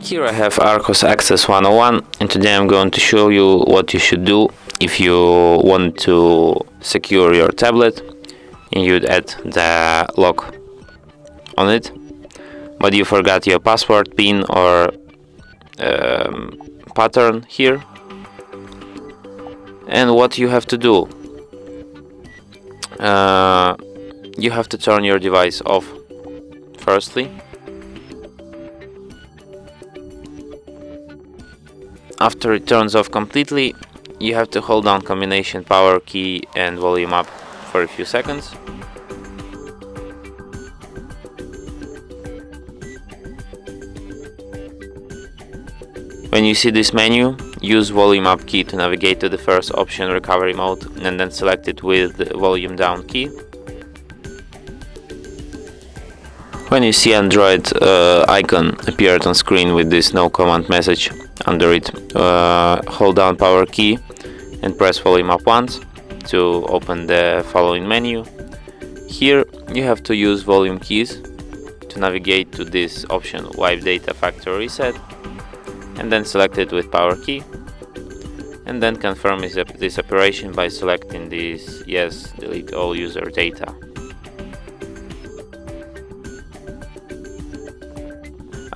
Here I have ARCHOS Access 101, and today I'm going to show you what you should do if you want to secure your tablet and you'd add the lock on it, but you forgot your password, PIN or pattern here. And what you have to do, you have to turn your device off firstly. After it turns off completely, you have to hold down combination power key and volume up for a few seconds. When you see this menu, use volume up key to navigate to the first option, recovery mode, and then select it with volume down key. When you see Android icon appeared on screen with this no command message under it, hold down power key and press volume up once to open the following menu. Here you have to use volume keys to navigate to this option, wipe data factory reset, and then select it with power key, and then confirm this operation by selecting this yes, delete all user data.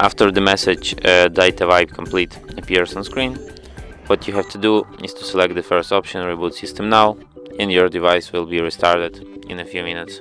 After the message data wipe complete appears on screen, what you have to do is to select the first option, reboot system now, and your device will be restarted in a few minutes.